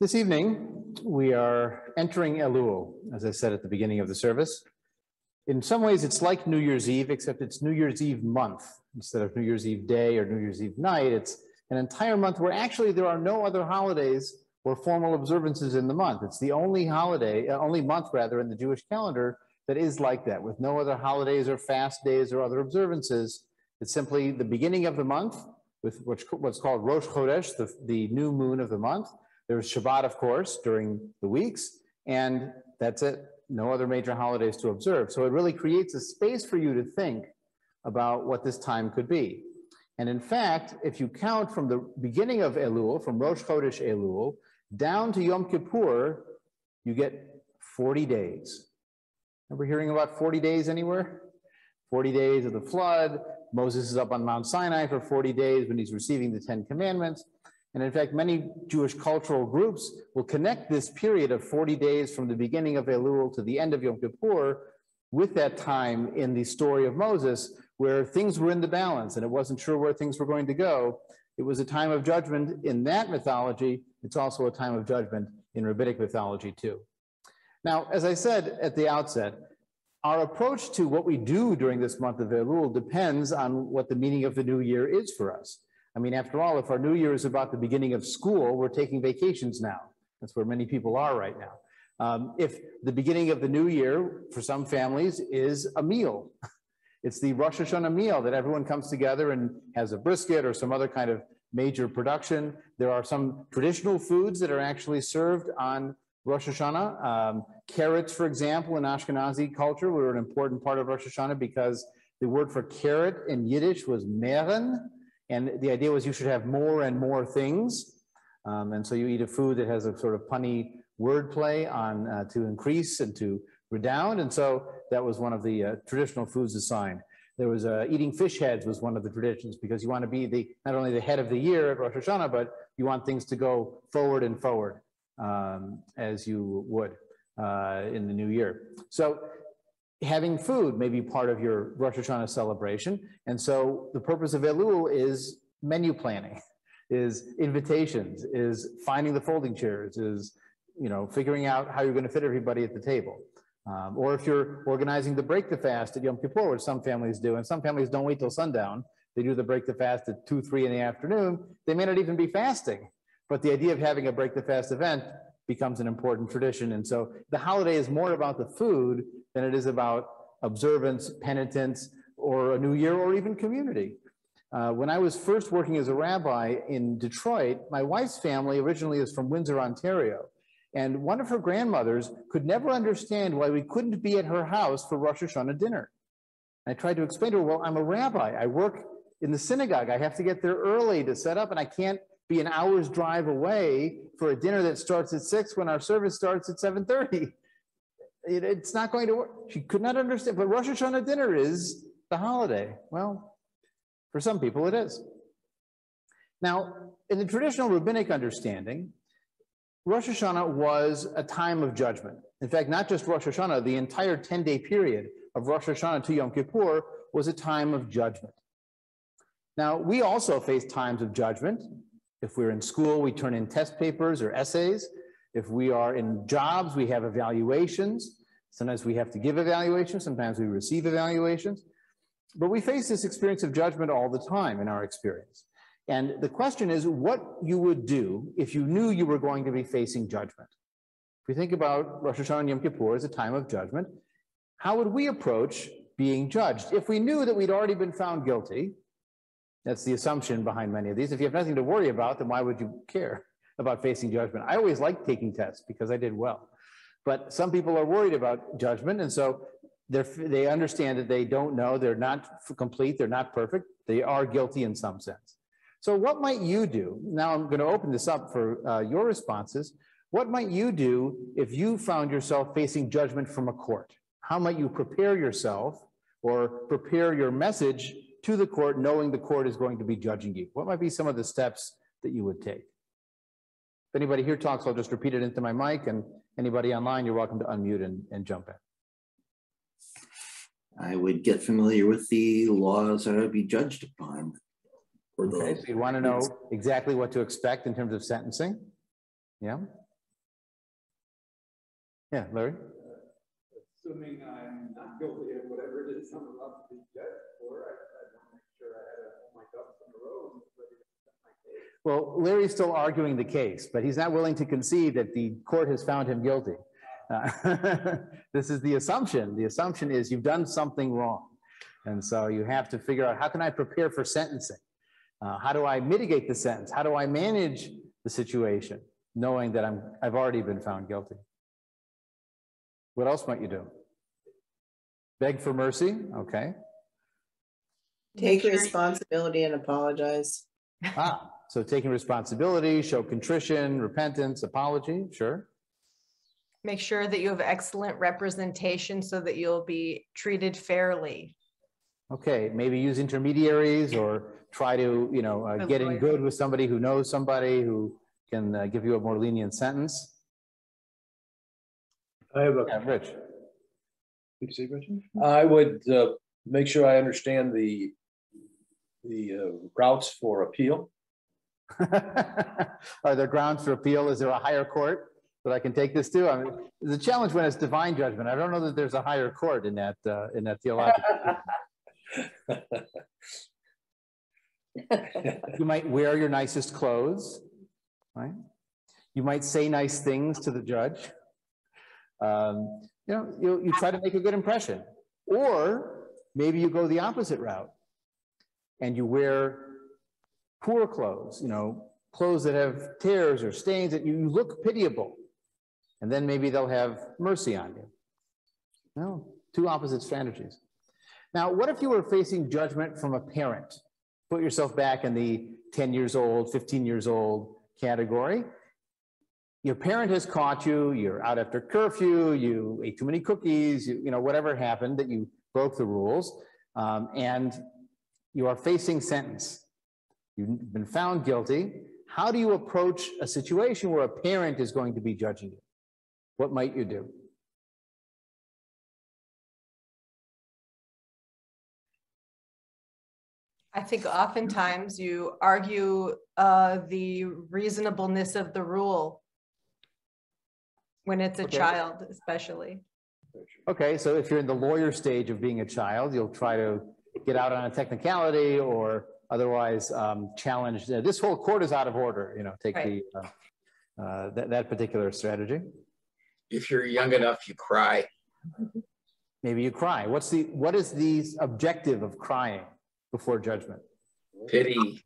This evening, we are entering Elul, as I said at the beginning of the service. In some ways, it's like New Year's Eve, except it's New Year's Eve month. Instead of New Year's Eve day or New Year's Eve night, it's an entire month where actually there are no other holidays or formal observances in the month. It's the only holiday, only month in the Jewish calendar that is like that, with no other holidays or fast days or other observances. It's simply the beginning of the month with what's called Rosh Chodesh, the new moon of the month. There's Shabbat, of course, during the weeks, and that's it. No other major holidays to observe. So it really creates a space for you to think about what this time could be. And in fact, if you count from the beginning of Elul, from Rosh Chodesh Elul, down to Yom Kippur, you get 40 days. Remember hearing about 40 days anywhere? 40 days of the flood. Moses is up on Mount Sinai for 40 days when he's receiving the 10 commandments. And in fact, many Jewish cultural groups will connect this period of 40 days from the beginning of Elul to the end of Yom Kippur with that time in the story of Moses, where things were in the balance and it wasn't sure where things were going to go. It was a time of judgment in that mythology. It's also a time of judgment in Rabbinic mythology too. Now, as I said at the outset, our approach to what we do during this month of Elul depends on what the meaning of the new year is for us. I mean, after all, if our new year is about the beginning of school, we're taking vacations now. That's where many people are right now. If the beginning of the new year, for some families, is a meal. It's the Rosh Hashanah meal that everyone comes together and has a brisket or some other kind of major production. There are some traditional foods that are actually served on Rosh Hashanah. Carrots, for example, in Ashkenazi culture were an important part of Rosh Hashanah because the word for carrot in Yiddish was meren. And the idea was you should have more and more things. And so you eat a food that has a sort of punny wordplay on to increase and to redound. And so that was one of the traditional foods assigned. There was eating fish heads was one of the traditions because you want to be not only the head of the year at Rosh Hashanah, but you want things to go forward and forward as you would in the new year. So having food may be part of your Rosh Hashanah celebration. And so the purpose of Elul is menu planning, is invitations, is finding the folding chairs, is, you know, figuring out how you're going to fit everybody at the table. Or if you're organizing the break the fast at Yom Kippur, which some families do, and some families don't wait till sundown. They do the break the fast at 2, 3 in the afternoon. They may not even be fasting, but the idea of having a break the fast event becomes an important tradition. And so the holiday is more about the food than it is about observance, penitence, or a new year, or even community. When I was first working as a rabbi in Detroit, my wife's family originally is from Windsor, Ontario, and one of her grandmothers could never understand why we couldn't be at her house for Rosh Hashanah dinner. And I tried to explain to her, well, I'm a rabbi. I work in the synagogue. I have to get there early to set up, and I can't be an hour's drive away for a dinner that starts at 6 when our service starts at 7:30. It's not going to work. She could not understand, but Rosh Hashanah dinner is the holiday. Well, for some people it is. Now, in the traditional rabbinic understanding, Rosh Hashanah was a time of judgment. In fact, not just Rosh Hashanah, the entire 10-day period of Rosh Hashanah to Yom Kippur was a time of judgment. Now, we also face times of judgment. If we're in school, we turn in test papers or essays. If we are in jobs, we have evaluations. Sometimes we have to give evaluations. Sometimes we receive evaluations. But we face this experience of judgment all the time in our experience. And the question is what you would do if you knew you were going to be facing judgment. If we think about Rosh Hashanah and Yom Kippur as a time of judgment, how would we approach being judged? If we knew that we'd already been found guilty, that's the assumption behind many of these. If you have nothing to worry about, then why would you care about facing judgment? I always liked taking tests because I did well. But some people are worried about judgment, and so they understand that they don't know, they're not complete, they're not perfect, they are guilty in some sense. So what might you do? Now I'm going to open this up for your responses. What might you do if you found yourself facing judgment from a court? How might you prepare yourself or prepare your message to the court, knowing the court is going to be judging you? What might be some of the steps that you would take? If anybody here talks, I'll just repeat it into my mic, and anybody online, you're welcome to unmute and jump in. I would get familiar with the laws that I would be judged upon. Okay, so you want to know exactly what to expect in terms of sentencing. Yeah. Yeah, Larry? Assuming I'm not guilty of whatever it is I'm about to be judged for, I want to make sure I had my ducks in a row and ready to set my case. Well, Larry's still arguing the case, but he's not willing to concede that the court has found him guilty. This is the assumption. The assumption is you've done something wrong. And so you have to figure out, how can I prepare for sentencing? How do I mitigate the sentence? How do I manage the situation, knowing that I've already been found guilty? What else might you do? Beg for mercy? Okay. Take responsibility and apologize. Ah, so taking responsibility, show contrition, repentance, apology, sure. Make sure that you have excellent representation so that you'll be treated fairly. Okay, maybe use intermediaries or try to, you know, get in good with somebody who knows somebody who can give you a more lenient sentence. I have a Rich. You see, Rich? I would make sure I understand the routes for appeal. Are there grounds for appeal? Is there a higher court that I can take this to? I mean, the challenge when it's divine judgment, I don't know that there's a higher court in that theological. You might wear your nicest clothes, right? You might say nice things to the judge. You know, you try to make a good impression, or maybe you go the opposite route and you wear poor clothes, you know, clothes that have tears or stains, that you look pitiable, and then maybe they'll have mercy on you. No, two opposite strategies. Now, what if you were facing judgment from a parent? Put yourself back in the 10 years old, 15 years old category. Your parent has caught you, you're out after curfew, you ate too many cookies, you know, whatever happened, that you broke the rules, and you are facing sentence. You've been found guilty. How do you approach a situation where a parent is going to be judging you? What might you do? I think oftentimes you argue the reasonableness of the rule when it's a child, especially. Okay, so if you're in the lawyer stage of being a child, you'll try to get out on a technicality or otherwise challenge. This whole court is out of order, you know, take the, that particular strategy. If you're young enough, you cry. Maybe you cry. What is the objective of crying before judgment? Pity.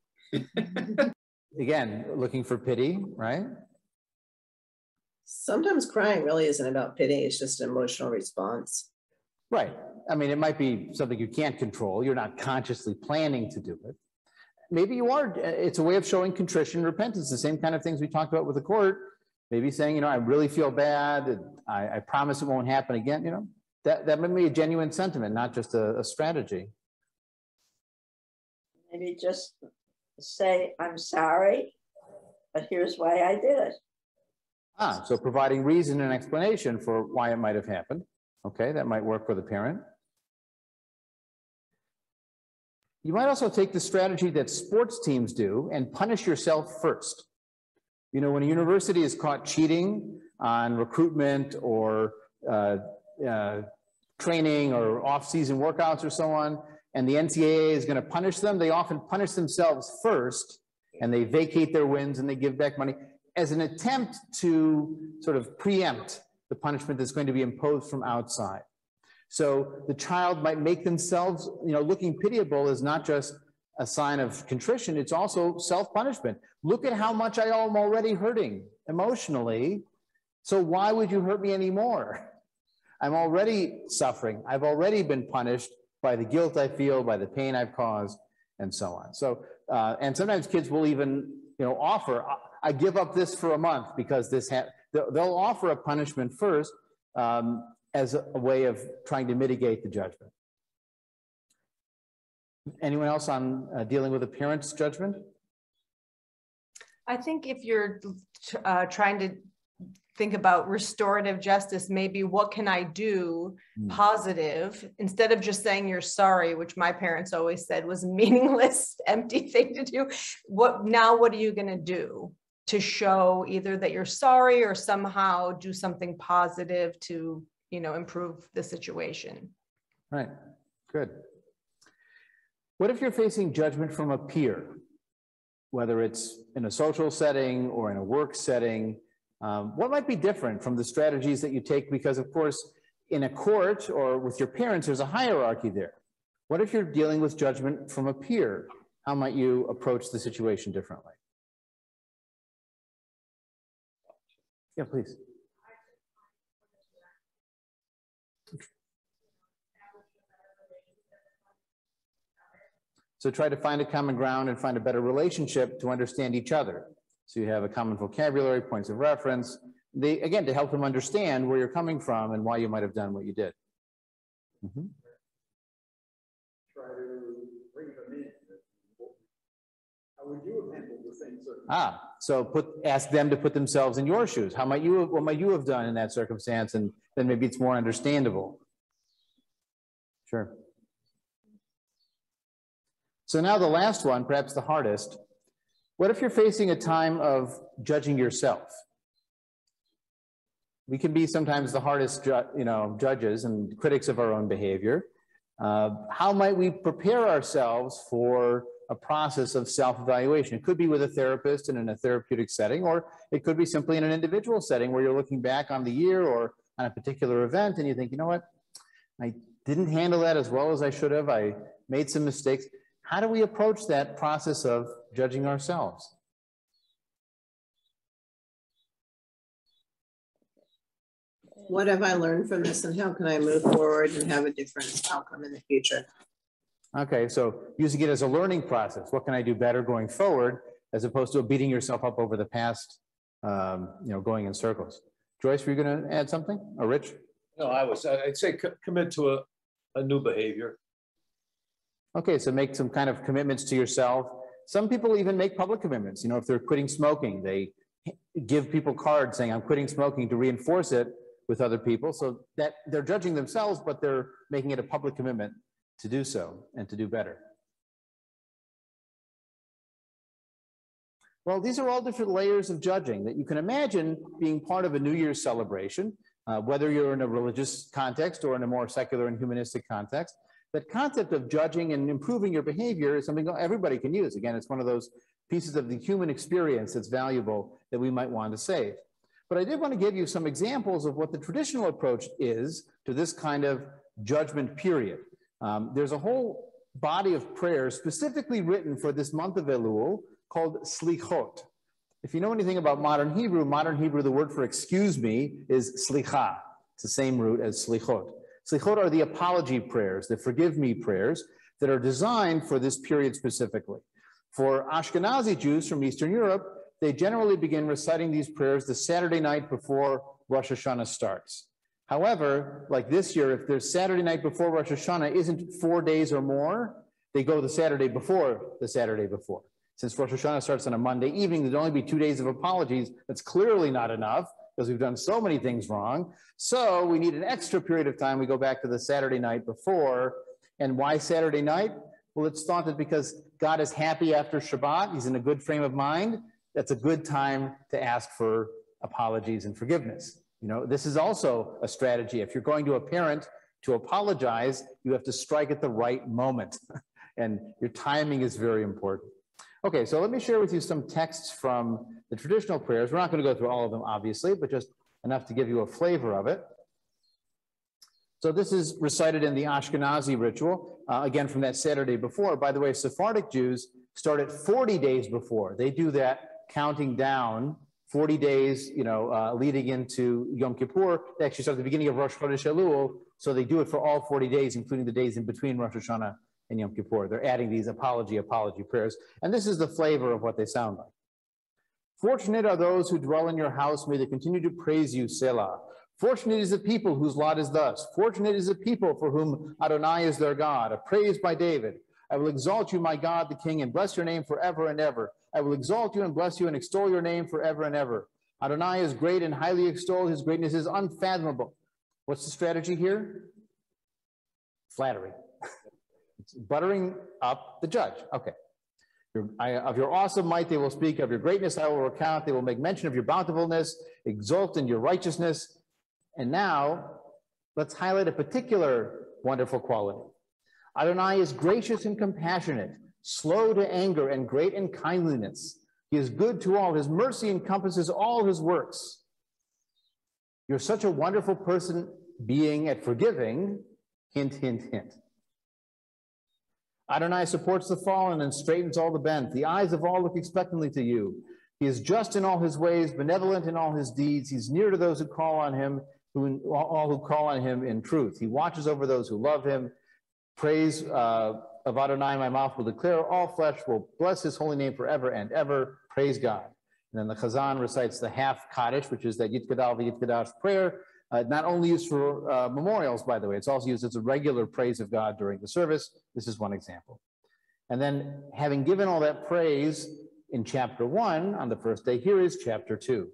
Again, looking for pity, right? Sometimes crying really isn't about pity. It's just an emotional response. Right. I mean, it might be something you can't control. You're not consciously planning to do it. Maybe you are. It's a way of showing contrition, repentance, the same kind of things we talked about with the court. Maybe saying, you know, I really feel bad. I promise it won't happen again. You know, that might be a genuine sentiment, not just a strategy. Maybe just say, I'm sorry, but here's why I did it. Ah, so providing reason and explanation for why it might have happened. Okay, that might work for the parent. You might also take the strategy that sports teams do and punish yourself first. You know, when a university is caught cheating on recruitment or training or off-season workouts or so on, and the NCAA is going to punish them, they often punish themselves first, and they vacate their wins and they give back money as an attempt to sort of preempt the punishment that's going to be imposed from outside. So the child might make themselves, you know, looking pitiable is not just a sign of contrition, it's also self-punishment. Look at how much I am already hurting emotionally, so why would you hurt me anymore? I'm already suffering. I've already been punished by the guilt I feel, by the pain I've caused, and so on. So, and sometimes kids will even, you know, offer, I give up this for a month because this they'll offer a punishment first as a way of trying to mitigate the judgment. Anyone else on dealing with a parent's judgment? I think if you're trying to think about restorative justice, maybe what can I do positive instead of just saying you're sorry, which my parents always said was a meaningless, empty thing to do. What now, what are you going to do? to show either that you're sorry or somehow do something positive to, you know, improve the situation. Right. Good. What if you're facing judgment from a peer, whether it's in a social setting or in a work setting? What might be different from the strategies that you take? Because, of course, in a court or with your parents, there's a hierarchy there. What if you're dealing with judgment from a peer? How might you approach the situation differently? Yeah, please. So try to find a common ground and find a better relationship to understand each other. So you have a common vocabulary, points of reference, again, to help them understand where you're coming from and why you might have done what you did. Mm-hmm. Try to bring them in. How would you have handled the same circumstance? So ask them to put themselves in your shoes. What might you have done in that circumstance? And then maybe it's more understandable. Sure. So now the last one, perhaps the hardest. What if you're facing a time of judging yourself? We can be sometimes the hardest judges and critics of our own behavior. How might we prepare ourselves for a process of self-evaluation? It could be with a therapist and in a therapeutic setting, or it could be simply in an individual setting where you're looking back on the year or on a particular event and you think, you know what, I didn't handle that as well as I should have. I made some mistakes. How do we approach that process of judging ourselves? What have I learned from this and how can I move forward and have a different outcome in the future? Okay, so using it as a learning process. What can I do better going forward as opposed to beating yourself up over the past, going in circles? Joyce, were you going to add something? Or Rich? No, I'd say commit to a new behavior. Okay, so make some kind of commitments to yourself. Some people even make public commitments. You know, if they're quitting smoking, they give people cards saying, I'm quitting smoking, to reinforce it with other people, so that they're judging themselves, but they're making it a public commitment to do so and to do better. Well, these are all different layers of judging that you can imagine being part of a New Year's celebration, whether you're in a religious context or in a more secular and humanistic context. That concept of judging and improving your behavior is something everybody can use. Again, it's one of those pieces of the human experience that's valuable that we might want to save. But I did want to give you some examples of what the traditional approach is to this kind of judgment period. There's a whole body of prayers specifically written for this month of Elul called Slichot. If you know anything about modern Hebrew, the word for excuse me is slicha. It's the same root as slichot. Slichot are the apology prayers, the forgive me prayers that are designed for this period specifically. For Ashkenazi Jews from Eastern Europe, they generally begin reciting these prayers the Saturday night before Rosh Hashanah starts. However, like this year, if their Saturday night before Rosh Hashanah isn't 4 days or more, they go the Saturday before the Saturday before. Since Rosh Hashanah starts on a Monday evening, there'd only be 2 days of apologies. That's clearly not enough, because we've done so many things wrong. So we need an extra period of time. We go back to the Saturday night before. And why Saturday night? Well, it's thought that because God is happy after Shabbat, he's in a good frame of mind, that's a good time to ask for apologies and forgiveness. You know, this is also a strategy. If you're going to a parent to apologize, you have to strike at the right moment. And your timing is very important. Okay, so let me share with you some texts from the traditional prayers. We're not going to go through all of them, obviously, but just enough to give you a flavor of it. So this is recited in the Ashkenazi ritual, again, from that Saturday before. By the way, Sephardic Jews start at 40 days before. They do that counting down 40 days, leading into Yom Kippur. They actually start at the beginning of Rosh Chodesh Elul, so they do it for all 40 days, including the days in between Rosh Hashanah and Yom Kippur. They're adding these apology prayers. And this is the flavor of what they sound like. Fortunate are those who dwell in your house. May they continue to praise you, Selah. Fortunate is the people whose lot is thus. Fortunate is the people for whom Adonai is their God, appraised by David. I will exalt you, my God, the King, and bless your name forever and ever. I will exalt you and bless you and extol your name forever and ever. Adonai is great and highly extolled. His greatness is unfathomable. What's the strategy here? Flattery. It's buttering up the judge. Okay. Of your awesome might they will speak, of your greatness I will recount, they will make mention of your bountifulness, exult in your righteousness. And now, let's highlight a particular wonderful quality. Adonai is gracious and compassionate, slow to anger and great in kindliness. He is good to all. His mercy encompasses all his works. You're such a wonderful person, being at forgiving, hint, hint, hint. Adonai supports the fallen and straightens all the bent. The eyes of all look expectantly to you. He is just in all his ways, benevolent in all his deeds. He's near to those who call on him, all who call on him in truth. He watches over those who love him. Praise of Adonai my mouth will declare. All flesh will bless his holy name forever and ever. Praise God. And then the Chazan recites the half Kaddish, which is that Yitgadal v'Yitgadal's prayer. Not only used for memorials, by the way, it's also used as a regular praise of God during the service. This is one example. And then, having given all that praise in chapter 1 on the first day, here is chapter 2.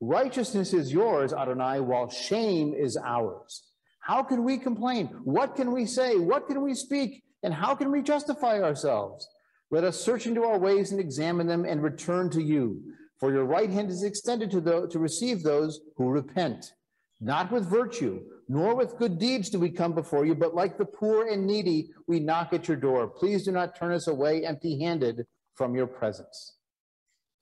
Righteousness is yours, Adonai, while shame is ours. How can we complain? What can we say? What can we speak? And how can we justify ourselves? Let us search into our ways and examine them and return to you. For your right hand is extended to receive those who repent. Not with virtue, nor with good deeds do we come before you, but like the poor and needy, we knock at your door. Please do not turn us away empty-handed from your presence.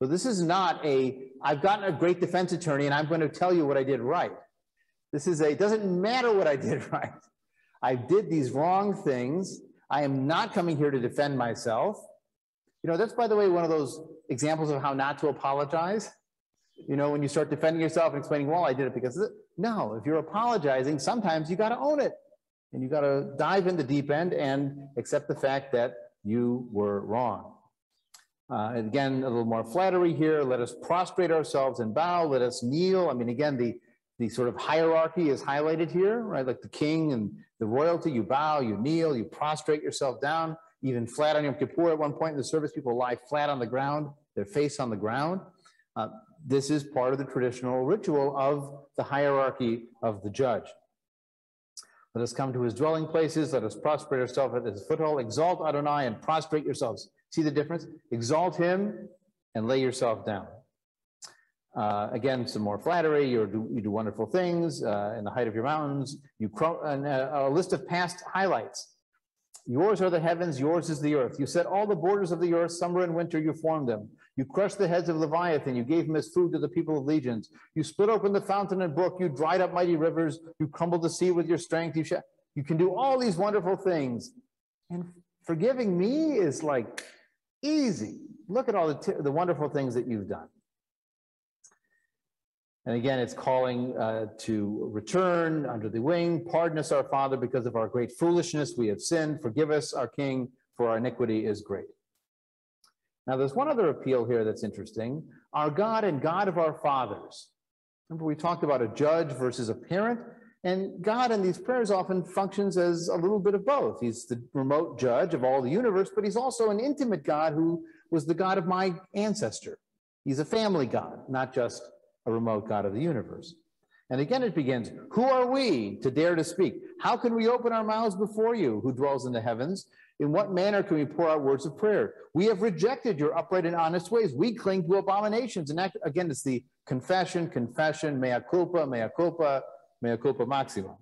So this is not a, I've gotten a great defense attorney and I'm going to tell you what I did right. This is a, it doesn't matter what I did right. I did these wrong things. I am not coming here to defend myself. You know, that's, by the way, one of those examples of how not to apologize. You know, when you start defending yourself and explaining, well, I did it because of it. No, if you're apologizing, sometimes you got to own it. And you got to dive in the deep end and accept the fact that you were wrong. Again, a little more flattery here. Let us prostrate ourselves and bow. Let us kneel. I mean, again, the sort of hierarchy is highlighted here, right? Like the king and the royalty, you bow, you kneel, you prostrate yourself down, even flat on Yom Kippur. At one point in the service, people lie flat on the ground, their face on the ground. This is part of the traditional ritual of the hierarchy of the judge. Let us come to his dwelling places. Let us prostrate ourselves at his foothold. Exalt Adonai and prostrate yourselves. See the difference? Exalt him and lay yourself down. Again, some more flattery. You do wonderful things in the height of your mountains. A list of past highlights. Yours are the heavens, yours is the earth. You set all the borders of the earth, summer and winter, you formed them. You crushed the heads of Leviathan, you gave him as food to the people of legions. You split open the fountain and brook, you dried up mighty rivers, you crumbled the sea with your strength. You can do all these wonderful things. And forgiving me is like easy. Look at all the wonderful things that you've done. And again, it's calling to return under the wing. Pardon us, our Father, because of our great foolishness we have sinned. Forgive us, our King, for our iniquity is great. Now, there's one other appeal here that's interesting. Our God and God of our fathers. Remember, we talked about a judge versus a parent. And God in these prayers often functions as a little bit of both. He's the remote judge of all the universe, but he's also an intimate God who was the God of my ancestor. He's a family God, not just a remote God of the universe. And again it begins, who are we to dare to speak? How can we open our mouths before you, who dwells in the heavens? In what manner can we pour out words of prayer? We have rejected your upright and honest ways. We cling to abominations. And again, it's the confession, confession, mea culpa, mea culpa, mea culpa maxima.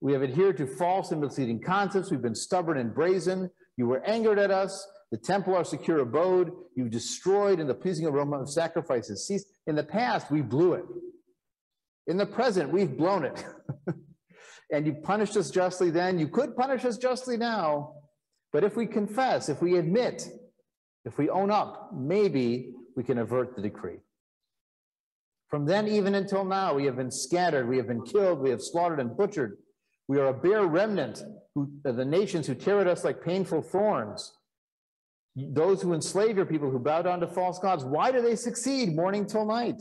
We have adhered to false and misleading concepts. We've been stubborn and brazen. You were angered at us. The temple, our secure abode, you destroyed, and the pleasing aroma of sacrifices ceased. In the past, we blew it. In the present, we've blown it. And you punished us justly then. You could punish us justly now. But if we confess, if we admit, if we own up, maybe we can avert the decree. From then even until now, we have been scattered. We have been killed. We have slaughtered and butchered. We are a bare remnant of the nations who tear at us like painful thorns. Those who enslave your people, who bow down to false gods, why do they succeed morning till night?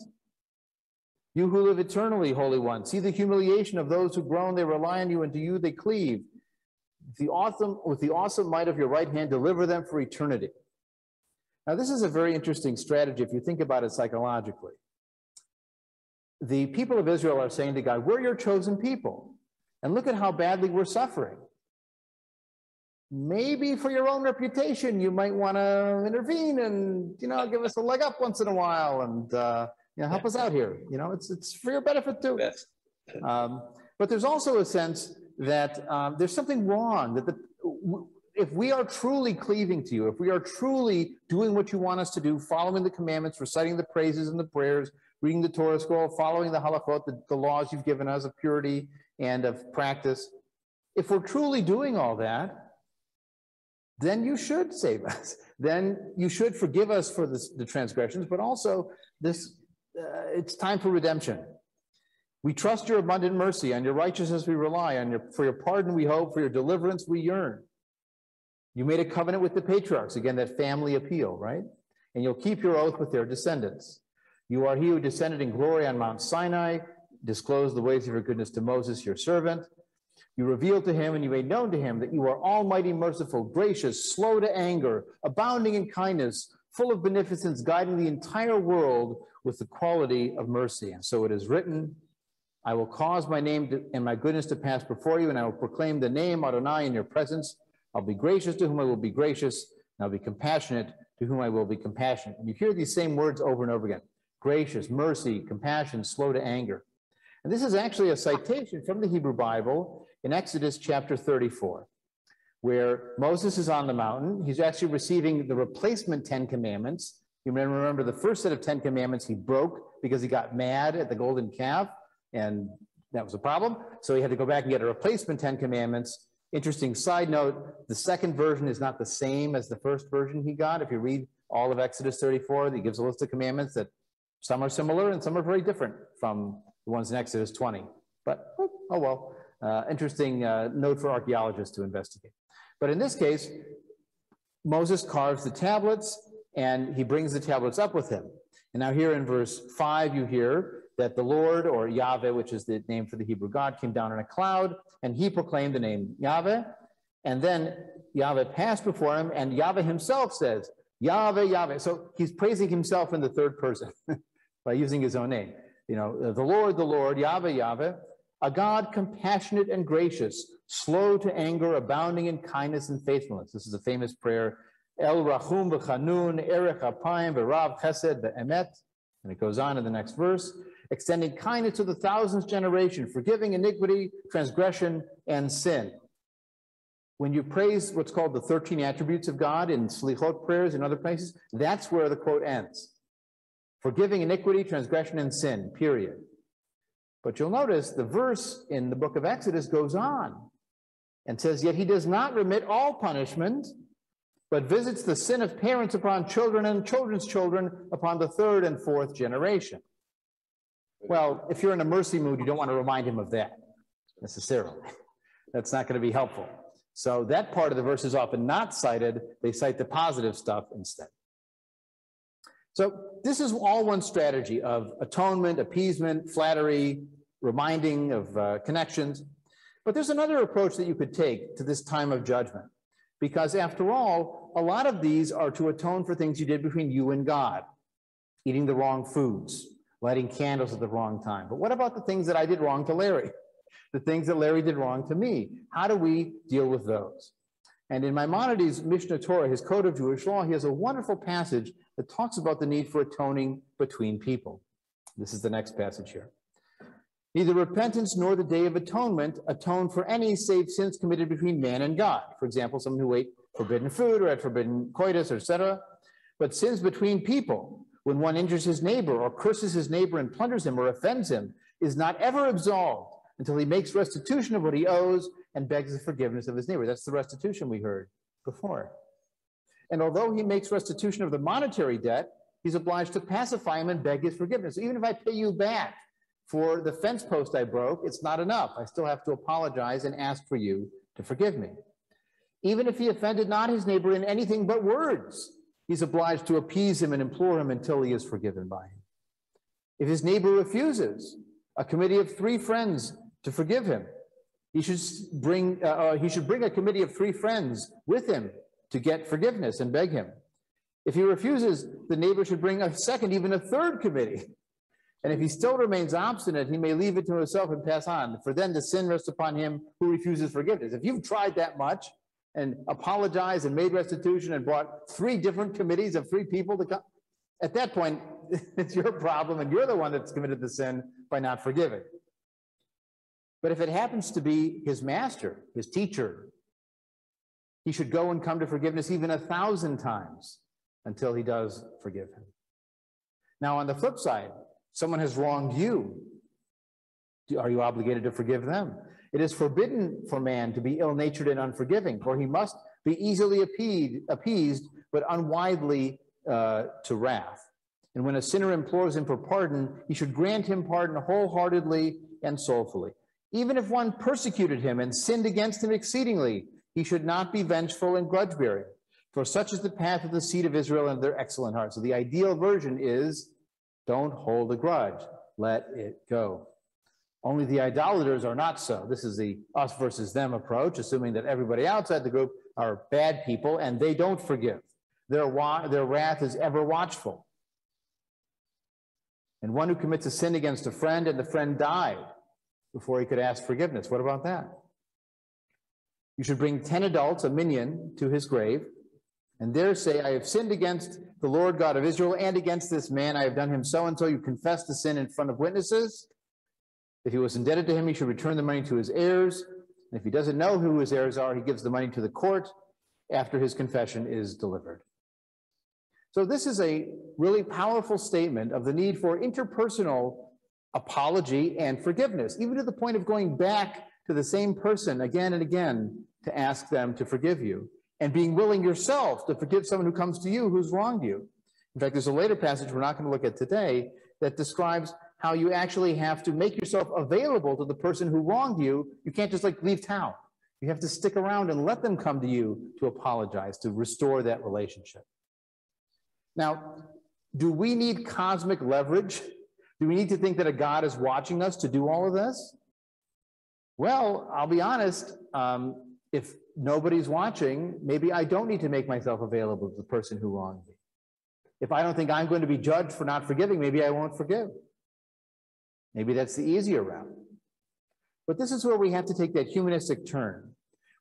You who live eternally, Holy One, see the humiliation of those who groan, they rely on you, and to you they cleave. With the awesome might of your right hand, deliver them for eternity. Now, this is a very interesting strategy if you think about it psychologically. The people of Israel are saying to God, we're your chosen people, and look at how badly we're suffering. maybe for your own reputation, you might want to intervene and, you know, give us a leg up once in a while and, you know, help us out here. You know, it's for your benefit too. Yes. But there's also a sense that there's something wrong, that if we are truly cleaving to you, if we are truly doing what you want us to do, following the commandments, reciting the praises and the prayers, reading the Torah scroll, following the halachot, the laws you've given us of purity and of practice, if we're truly doing all that, then you should save us. Then you should forgive us for the transgressions, but also this, it's time for redemption. We trust your abundant mercy, on your righteousness we rely, for your pardon we hope, for your deliverance we yearn. You made a covenant with the patriarchs, again, that family appeal, right? And you'll keep your oath with their descendants. You are he who descended in glory on Mount Sinai, disclosed the ways of your goodness to Moses, your servant. You revealed to him and you made known to him that you are almighty, merciful, gracious, slow to anger, abounding in kindness, full of beneficence, guiding the entire world with the quality of mercy. And so it is written, I will cause my name and my goodness to pass before you, and I will proclaim the name Adonai in your presence. I'll be gracious to whom I will be gracious, and I'll be compassionate to whom I will be compassionate. And you hear these same words over and over again. Gracious, mercy, compassion, slow to anger. And this is actually a citation from the Hebrew Bible in Exodus chapter 34, where Moses is on the mountain. He's actually receiving the replacement 10 commandments. You may remember the first set of 10 commandments he broke because he got mad at the golden calf, and that was a problem. So he had to go back and get a replacement 10 commandments. Interesting side note, the second version is not the same as the first version he got. If you read all of Exodus 34, he gives a list of commandments that some are similar and some are very different from the ones in Exodus 20. But, oh well, interesting note for archaeologists to investigate. But in this case, Moses carves the tablets and he brings the tablets up with him. And now here in verse 5, you hear that the Lord, or Yahweh, which is the name for the Hebrew God, came down in a cloud, and he proclaimed the name Yahweh. And then Yahweh passed before him, and Yahweh himself says, Yahweh, Yahweh. So he's praising himself in the third person by using his own name. You know, the Lord, Yahweh, Yahweh, a God compassionate and gracious, slow to anger, abounding in kindness and faithfulness. This is a famous prayer, El Rachum v'chanun, Erech ha'payim v'rav chesed v'emet. And it goes on in the next verse. Extending kindness to the thousandth generation, forgiving iniquity, transgression, and sin. When you praise what's called the 13 attributes of God in Slichot prayers and other places, that's where the quote ends. Forgiving iniquity, transgression, and sin, period. But you'll notice the verse in the book of Exodus goes on and says, yet he does not remit all punishment, but visits the sin of parents upon children and children's children upon the third and fourth generation. Well, if you're in a mercy mood, you don't want to remind him of that, necessarily. That's not going to be helpful. So that part of the verse is often not cited. They cite the positive stuff instead. So this is all one strategy of atonement, appeasement, flattery, reminding of connections. But there's another approach that you could take to this time of judgment. Because after all, a lot of these are to atone for things you did between you and God. Eating the wrong foods. Lighting candles at the wrong time. But what about the things that I did wrong to Larry? The things that Larry did wrong to me? How do we deal with those? And in Maimonides' Mishneh Torah, his code of Jewish law, he has a wonderful passage that talks about the need for atoning between people. This is the next passage here. Neither repentance nor the Day of Atonement atone for any save sins committed between man and God. For example, someone who ate forbidden food or had forbidden coitus, etc. But sins between people, when one injures his neighbor or curses his neighbor and plunders him or offends him, is not ever absolved until he makes restitution of what he owes and begs the forgiveness of his neighbor. That's the restitution we heard before. And although he makes restitution of the monetary debt, he's obliged to pacify him and beg his forgiveness. So even if I pay you back for the fence post I broke, it's not enough. I still have to apologize and ask for you to forgive me. Even if he offended not his neighbor in anything but words, he's obliged to appease him and implore him until he is forgiven by him. If his neighbor refuses, a committee of 3 friends to forgive him. He should bring a committee of 3 friends with him to get forgiveness and beg him. If he refuses, the neighbor should bring a second, even a third committee. And if he still remains obstinate, he may leave it to himself and pass on. For then the sin rests upon him who refuses forgiveness. If you've tried that much and apologized and made restitution and brought three different committees of three people to come. At that point, it's your problem, and you're the one that's committed the sin by not forgiving. But if it happens to be his master, his teacher, he should go and come to forgiveness even 1,000 times until he does forgive him. Now, on the flip side, someone has wronged you. Are you obligated to forgive them? It is forbidden for man to be ill-natured and unforgiving, for he must be easily appeased, but unwidely to wrath. And when a sinner implores him for pardon, he should grant him pardon wholeheartedly and soulfully. Even if one persecuted him and sinned against him exceedingly, he should not be vengeful and grudge-bearing, for such is the path of the seed of Israel and their excellent hearts. So the ideal version is, don't hold a grudge, let it go. Only the idolaters are not so. This is the us versus them approach, assuming that everybody outside the group are bad people and they don't forgive. Their wrath is ever watchful. And one who commits a sin against a friend and the friend died before he could ask forgiveness. What about that? You should bring 10 adults, a minion, to his grave, and there say, I have sinned against the Lord God of Israel and against this man. I have done him so and so. You confess the sin in front of witnesses. If he was indebted to him, he should return the money to his heirs. And if he doesn't know who his heirs are, he gives the money to the court after his confession is delivered. So this is a really powerful statement of the need for interpersonal apology and forgiveness, even to the point of going back to the same person again and again to ask them to forgive you, and being willing yourself to forgive someone who comes to you who's wronged you. In fact, there's a later passage we're not going to look at today that describes how you actually have to make yourself available to the person who wronged you. You can't just like leave town. You have to stick around and let them come to you to apologize, to restore that relationship. Now, do we need cosmic leverage? Do we need to think that a God is watching us to do all of this? Well, I'll be honest, if nobody's watching, maybe I don't need to make myself available to the person who wronged me. If I don't think I'm going to be judged for not forgiving, maybe I won't forgive. Maybe that's the easier route. But this is where we have to take that humanistic turn,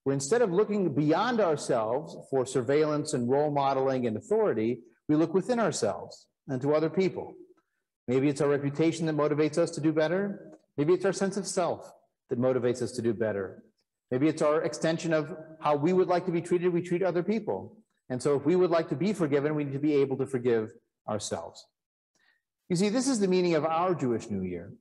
where instead of looking beyond ourselves for surveillance and role modeling and authority, we look within ourselves and to other people. Maybe it's our reputation that motivates us to do better. Maybe it's our sense of self that motivates us to do better. Maybe it's our extension of how we would like to be treated, we treat other people. And so if we would like to be forgiven, we need to be able to forgive ourselves. You see, this is the meaning of our Jewish New Year.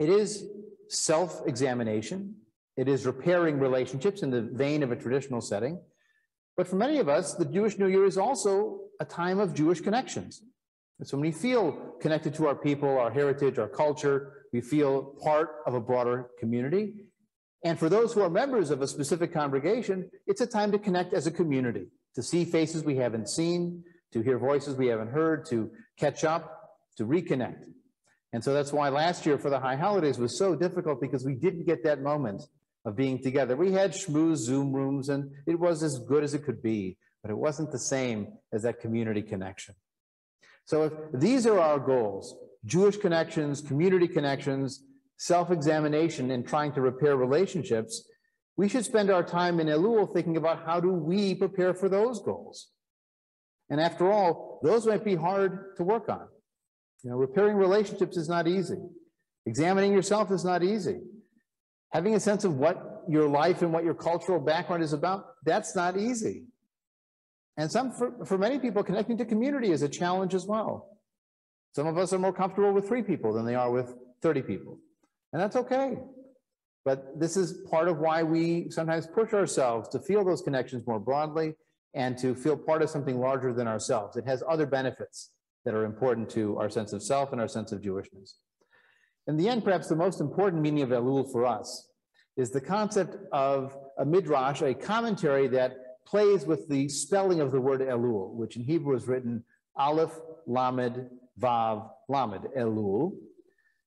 It is self-examination. It is repairing relationships in the vein of a traditional setting. But for many of us, the Jewish New Year is also a time of Jewish connections. And so when we feel connected to our people, our heritage, our culture, we feel part of a broader community. And for those who are members of a specific congregation, it's a time to connect as a community, to see faces we haven't seen, to hear voices we haven't heard, to catch up, to reconnect. And so that's why last year for the High Holidays was so difficult, because we didn't get that moment of being together. We had schmooze Zoom rooms, and it was as good as it could be, but it wasn't the same as that community connection. So if these are our goals, Jewish connections, community connections, self-examination, and trying to repair relationships, we should spend our time in Elul thinking about how do we prepare for those goals. And after all, those might be hard to work on. You know, repairing relationships is not easy. Examining yourself is not easy. Having a sense of what your life and what your cultural background is about, that's not easy. And for many people, connecting to community is a challenge as well. Some of us are more comfortable with 3 people than they are with 30 people. And that's okay. But this is part of why we sometimes push ourselves to feel those connections more broadly and to feel part of something larger than ourselves. It has other benefits that are important to our sense of self and our sense of Jewishness. In the end, perhaps the most important meaning of Elul for us is the concept of a midrash, a commentary that plays with the spelling of the word Elul, which in Hebrew is written Aleph, Lamed, Vav, Lamed, Elul.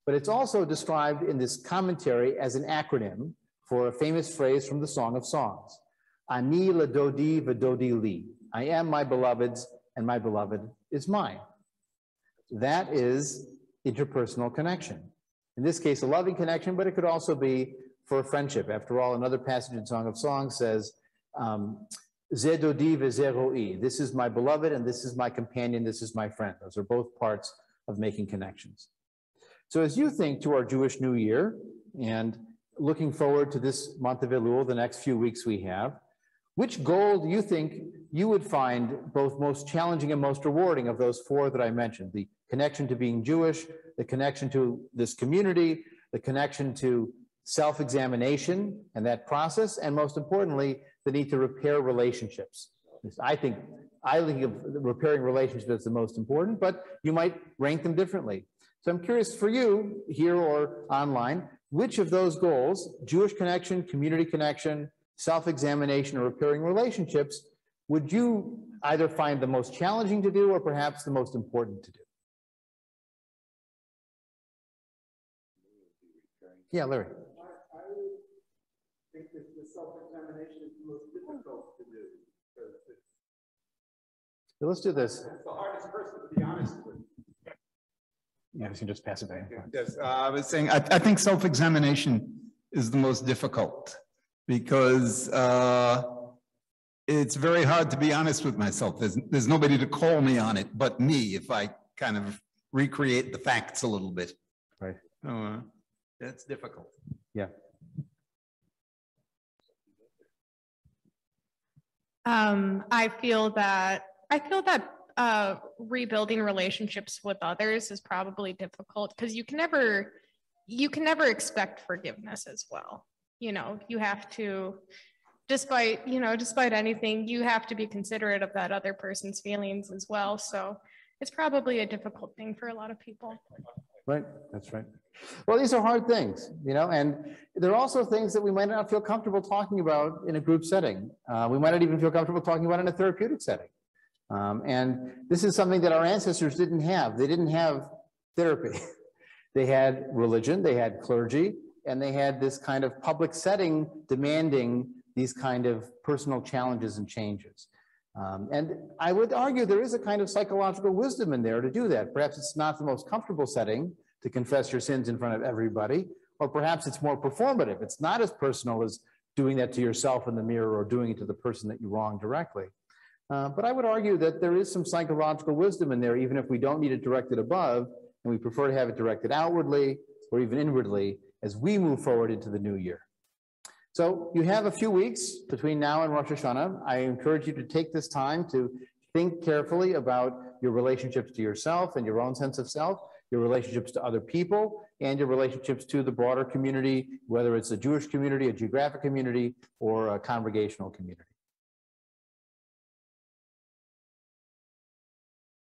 But it's also described in this commentary as an acronym for a famous phrase from the Song of Songs. Ani l-dodi v-dodi li. I am my beloved's, and my beloved is mine. That is interpersonal connection. In this case, a loving connection, but it could also be for a friendship. After all, another passage in Song of Songs says, Ze dodi v'ze ro'i. This is my beloved, and this is my companion, this is my friend. Those are both parts of making connections. So as you think to our Jewish New Year, and looking forward to this month of Elul, the next few weeks we have, which goal do you think you would find both most challenging and most rewarding of those four that I mentioned? The connection to being Jewish, the connection to this community, the connection to self-examination and that process, and most importantly, the need to repair relationships. I think of repairing relationships as the most important, but you might rank them differently. So I'm curious for you, here or online, which of those goals, Jewish connection, community connection, self-examination, or repairing relationships, would you either find the most challenging to do or perhaps the most important to do? Yeah, Larry. I think that the self-examination is the most difficult to do. So let's do this. It's the hardest person to be honest with. Yeah, we can just pass it back. Yes, I was saying, I think self-examination is the most difficult because it's very hard to be honest with myself. There's nobody to call me on it but me if I kind of recreate the facts a little bit. Right. That's difficult. Yeah. I feel that rebuilding relationships with others is probably difficult because you can never expect forgiveness as well. You know, you have to, despite anything, you have to be considerate of that other person's feelings as well. So it's probably a difficult thing for a lot of people. Right. That's right. Well, these are hard things, you know, and they're also things that we might not feel comfortable talking about in a group setting. We might not even feel comfortable talking about in a therapeutic setting. And this is something that our ancestors didn't have. They didn't have therapy. They had religion, they had clergy, and they had this kind of public setting demanding these kind of personal challenges and changes. And I would argue there is a kind of psychological wisdom in there to do that. Perhaps it's not the most comfortable setting to confess your sins in front of everybody, or perhaps it's more performative. It's not as personal as doing that to yourself in the mirror or doing it to the person that you wronged directly. But I would argue that there is some psychological wisdom in there, even if we don't need it directed above, and we prefer to have it directed outwardly or even inwardly as we move forward into the new year. So you have a few weeks between now and Rosh Hashanah. I encourage you to take this time to think carefully about your relationships to yourself and your own sense of self, your relationships to other people, and your relationships to the broader community, whether it's a Jewish community, a geographic community, or a congregational community.